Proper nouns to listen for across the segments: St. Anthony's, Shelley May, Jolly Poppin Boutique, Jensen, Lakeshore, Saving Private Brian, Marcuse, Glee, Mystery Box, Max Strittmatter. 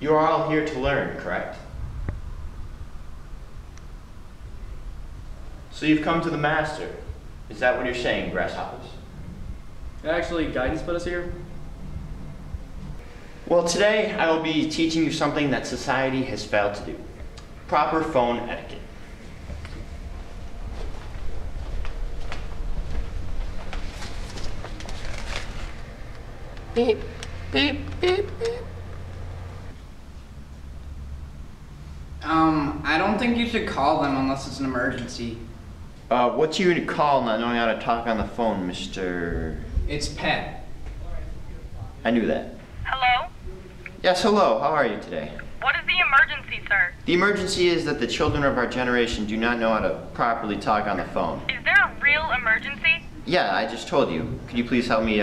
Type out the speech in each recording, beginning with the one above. You are all here to learn, correct? So you've come to the master. Is that what you're saying, grasshoppers? Actually, guidance put us here. Well, today I will be teaching you something that society has failed to do. Proper phone etiquette. Beep, beep, beep, beep. I don't think you should call them unless it's an emergency. What do you call not knowing how to talk on the phone, Mr.? It's Pat. I knew that. Hello? Yes, hello. How are you today? What is the emergency, sir? The emergency is that the children of our generation do not know how to properly talk on the phone. Is there a real emergency? Yeah, I just told you. Could you please help me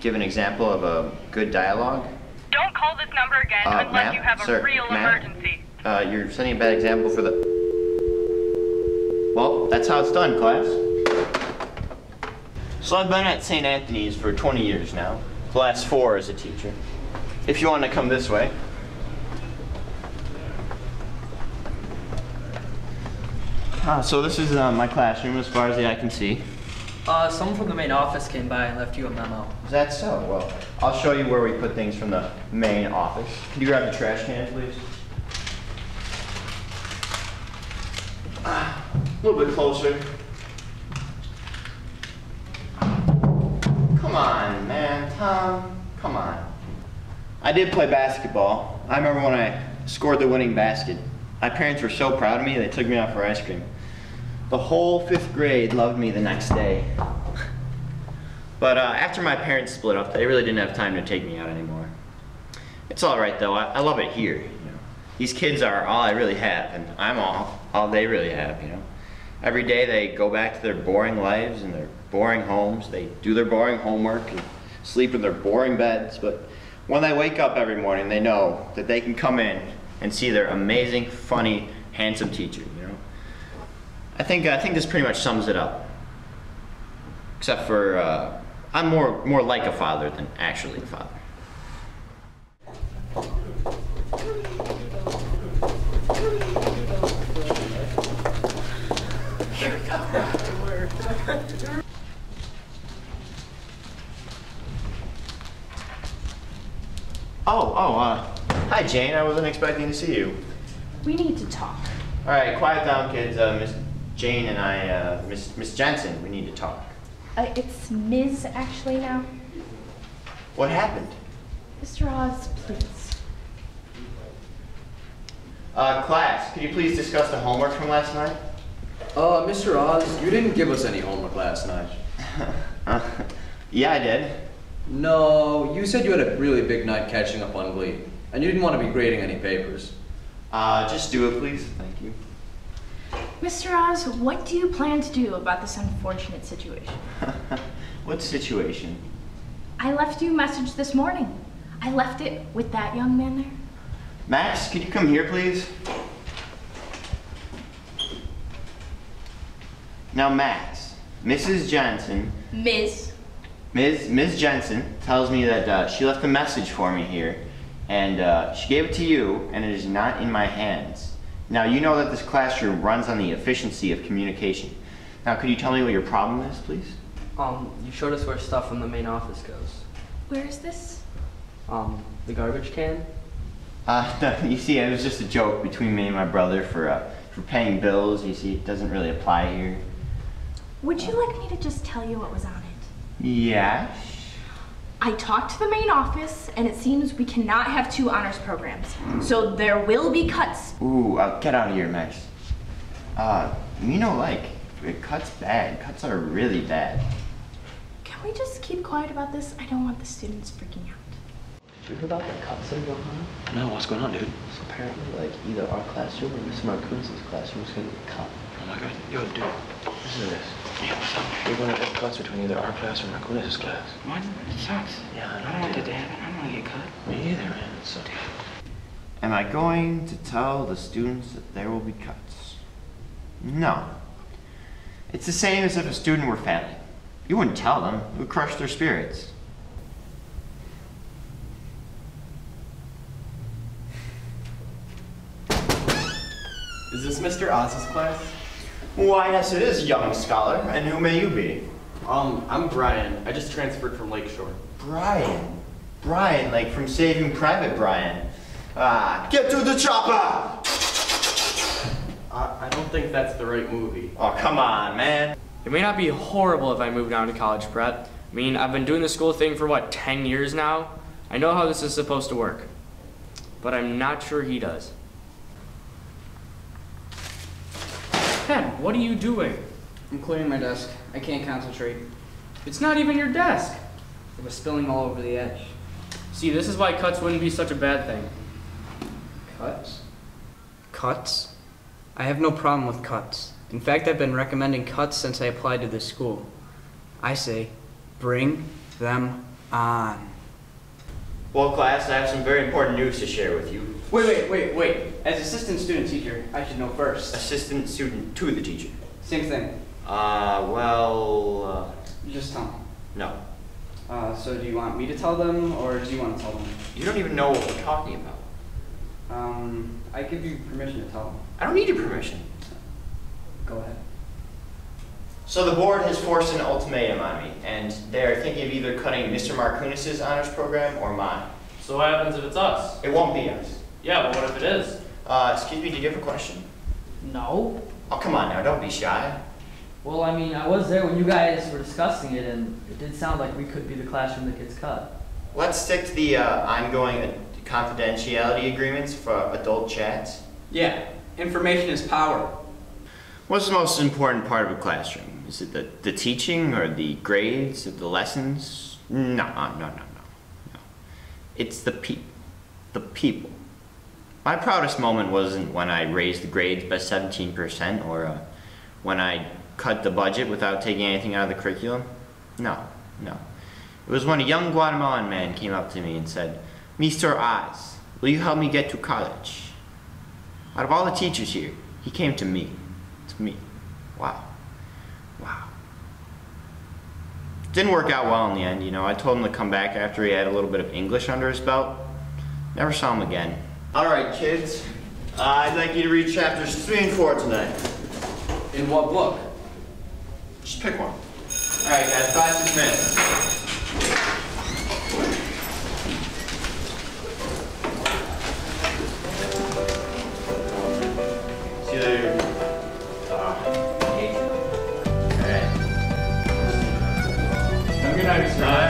give an example of a good dialogue? Don't call this number again unless you have a real emergency. You're setting a bad example for the... Well, that's how it's done, class. So I've been at St. Anthony's for 20 years now. The last 4 as a teacher. If you want to come this way. So this is my classroom as far as the eye can see. Someone from the main office came by and left you a memo. Is that so? Well, I'll show you where we put things from the main office. Can you grab the trash can, please? A little bit closer. Come on, man, Tom. Come on. I did play basketball. I remember when I scored the winning basket. My parents were so proud of me, they took me out for ice cream. The whole 5th grade loved me the next day. But after my parents split up, they really didn't have time to take me out anymore. It's all right, though. I love it here. You know? These kids are all I really have, and I'm all they really have, you know. Every day they go back to their boring lives and their boring homes. They do their boring homework and sleep in their boring beds. But when they wake up every morning, they know that they can come in and see their amazing, funny, handsome teacher, you know. I think this pretty much sums it up. Except for I'm more like a father than actually a father. Hi Jane, I wasn't expecting to see you. We need to talk. All right, quiet down kids, Miss Jane and I, Miss Jensen, we need to talk. It's Ms. actually now. What happened? Mr. Oz, please. Class, could you please discuss the homework from last night? Mr. Oz, you didn't give us any homework last night. Yeah, I did. No, you said you had a really big night catching up on Glee, and you didn't want to be grading any papers. Just do it, please. Thank you. Mr. Oz, what do you plan to do about this unfortunate situation? What situation? I left you a message this morning. I left it with that young man there. Max, could you come here, please? Now, Max, Mrs. Johnson... Ms. Jensen tells me that she left a message for me here, and she gave it to you, and it is not in my hands. Now, you know that this classroom runs on the efficiency of communication. Now, could you tell me what your problem is, please? You showed us where stuff from the main office goes. Where is this? The garbage can? You see, it was just a joke between me and my brother for paying bills. You see, it doesn't really apply here. Would you like me to just tell you what was on it? Yeah. I talked to the main office, and it seems we cannot have 2 honors programs, so there will be cuts. Ooh, get out of here, Max. You know, like, cuts are really bad. Can we just keep quiet about this? I don't want the students freaking out. Did you hear about the cuts in Johanna? No, what's going on, dude? So apparently, like, either our classroom or Miss Marcuse's classroom is going to get cut. Oh my god, yo, dude. Listen to this. Yeah, what's up? You're going to have cuts between either our class or Marcuse's class. What? It sucks. Yeah, I don't want that to happen. I don't want to get cut. Me either, man. It sucks. Am I going to tell the students that there will be cuts? No. It's the same as if a student were failing. You wouldn't tell them. It would crush their spirits. Is this Mr. Oz's class? Why, yes it is, young scholar. And who may you be? I'm Brian. I just transferred from Lakeshore. Brian? Brian, like from Saving Private Brian. Ah, get to the chopper! I don't think that's the right movie. Oh, come on, man. It may not be horrible if I move down to college prep. I mean, I've been doing the school thing for, what, 10 years now? I know how this is supposed to work, but I'm not sure he does. Pen, what are you doing? I'm clearing my desk. I can't concentrate. It's not even your desk. It was spilling all over the edge. See, this is why cuts wouldn't be such a bad thing. Cuts? Cuts? I have no problem with cuts. In fact, I've been recommending cuts since I applied to this school. I say, bring them on. Well, class, I have some very important news to share with you. Wait. As assistant student teacher, I should know first. Assistant student to the teacher. Same thing. You just tell them. No. So do you want me to tell them, or do you want to tell them? You don't even know what we're talking about. I give you permission to tell them. I don't need your permission. Go ahead. So the board has forced an ultimatum on me, and they're thinking of either cutting Mr. Marcuse's honors program or mine. So what happens if it's us? It won't be us. Yeah, but what if it is? Excuse me, did you have a question? No. Oh, come on now, don't be shy. Well, I mean, I was there when you guys were discussing it, and it did sound like we could be the classroom that gets cut. Let's stick to the ongoing confidentiality agreements for adult chats. Yeah, information is power. What's the most important part of a classroom? Is it the teaching or the grades of the lessons? No. It's the people. My proudest moment wasn't when I raised the grades by 17% or when I cut the budget without taking anything out of the curriculum. No. It was when a young Guatemalan man came up to me and said, "Mr. Oz, will you help me get to college?" Out of all the teachers here, he came to me. Wow. Didn't work out well in the end, you know. I told him to come back after he had a little bit of English under his belt. Never saw him again. Alright, kids. I'd like you to read chapters 3 and 4 tonight. In what book? Just pick one. Alright, guys, 5 to 6 minutes. Nice.